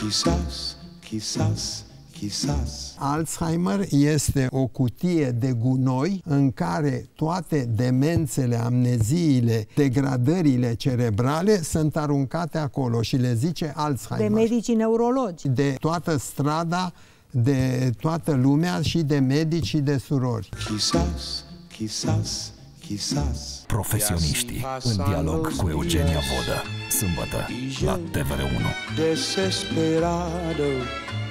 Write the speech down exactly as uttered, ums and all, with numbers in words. Quizás, quizás, quizás. Alzheimer este o cutie de gunoi în care toate demențele, amneziile, degradările cerebrale sunt aruncate acolo și le zice Alzheimer. De medicii neurologi. De toată strada, de toată lumea și de medici și de surori. Quizás, quizás. Profesioniștii, în dialog cu Eugenia Vodă, sâmbătă, la T V R unu. Desesperado.